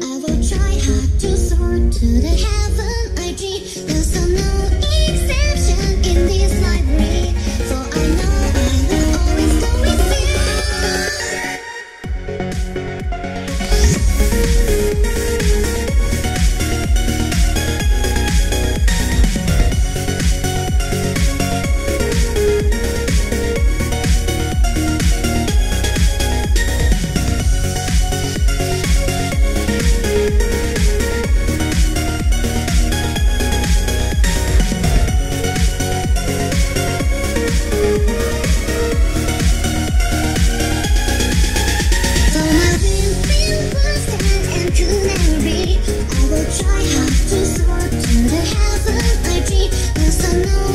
I will try hard to soar to the heaven I dream, 'cause I know